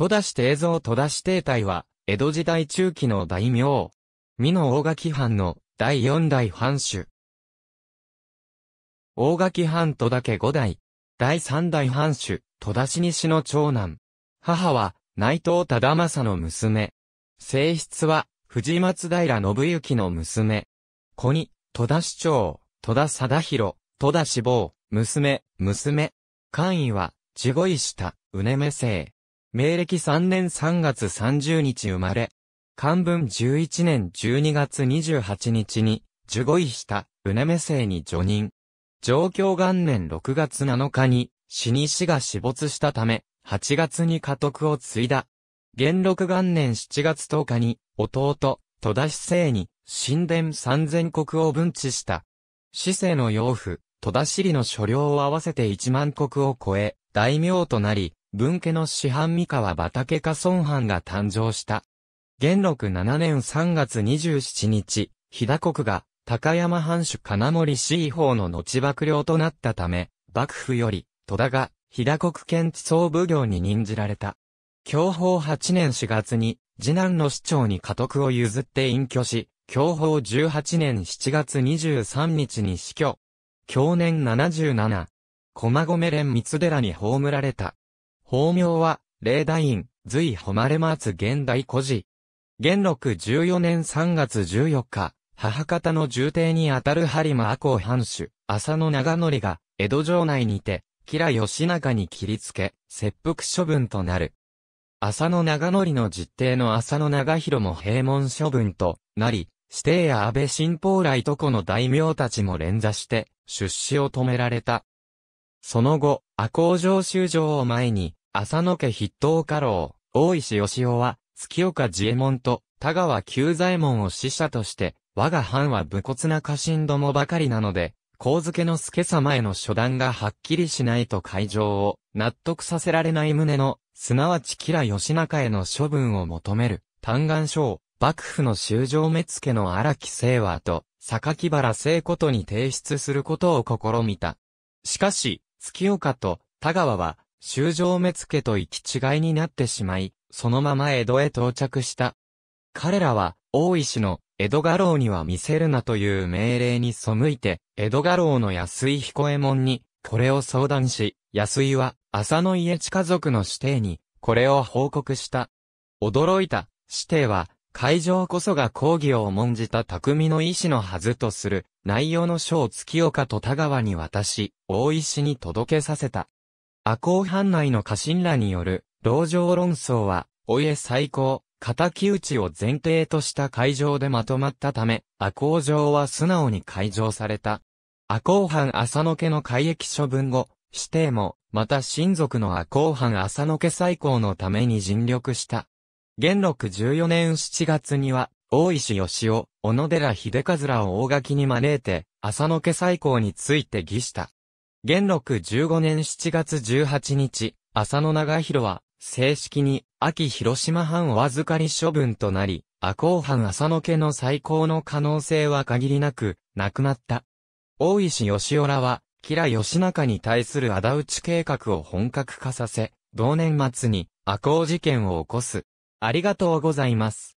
戸田氏定蔵戸田氏定体は、江戸時代中期の大名。美濃大垣藩の第4代藩主。大垣藩戸田家5代。第3代藩主、戸田氏西の長男。母は、内藤忠政の娘。正室は、藤松平信行の娘。子に、戸田市長、戸田貞弘、戸田氏坊、娘。官位は、稚児医師田、畝目姓。明暦3年3月30日生まれ。寛文11年12月28日に、稚児医師田、畝目姓に叙任。貞享元年6月7日に、死に死が死没したため、8月に家督を継いだ。元禄元年7月10日に、弟、戸田市政に、神田3000石を分置した。市政の養父、戸田市里の所領を合わせて1万石を超え、大名となり、分家の師範三河畠家孫藩が誕生した。元禄7年3月27日、飛騨国が、高山藩主金森氏位方の後幕領となったため、幕府より、戸田が、飛騨国県知相奉行に任じられた。享保8年4月に、次男の市長に家督を譲って隠居し、享保18年7月23日に死去。享年77。駒込連三寺に葬られた。法名は、霊太院、瑞誉松現代孤児。元禄14年3月14日、母方の重邸にあたる播磨赤穂藩主、浅野長則が、江戸城内にて、吉良義仲に切りつけ、切腹処分となる。浅野長則の実弟の浅野長弘も閉門処分となり、師弟や安倍晋宝来とこの大名たちも連座して、出仕を止められた。その後、赤穂城修城を前に、浅野家筆頭家老、大石義雄は、月岡治右衛門と田川久左衛門を使者として、我が藩は武骨な家臣どもばかりなので、上野介様への処断がはっきりしないと会場を納得させられない旨の、すなわち吉良義仲への処分を求める、嘆願書を、幕府の修城目付の荒木清和と、榊原聖子とに提出することを試みた。しかし、月岡と田川は、修城目付と行き違いになってしまい、そのまま江戸へ到着した。彼らは、大石の、江戸家老には見せるなという命令に背いて、江戸家老の安井彦右衛門に、これを相談し、安井は、浅野家近族の師弟に、これを報告した。驚いた、師弟は、会場こそが抗議を重んじた匠の意思のはずとする、内容の書を月岡と田川に渡し、大石に届けさせた。赤穂藩内の家臣らによる、籠城論争は、お家再興。敵討ちを前提とした会場でまとまったため、赤穂城は素直に開城された。赤穂藩浅野家の改易処分後、師弟も、また親族の赤穂藩浅野家再興のために尽力した。元禄14年7月には、大石義雄、小野寺秀和らを大垣に招いて、浅野家再興について議した。元禄15年7月18日、浅野長弘は、正式に、秋広島藩お預かり処分となり、赤穂藩浅野家の再興の可能性は限りなく、なくなった。大石義雄らは、吉良義仲に対する仇討ち計画を本格化させ、同年末に、赤穂事件を起こす。ありがとうございます。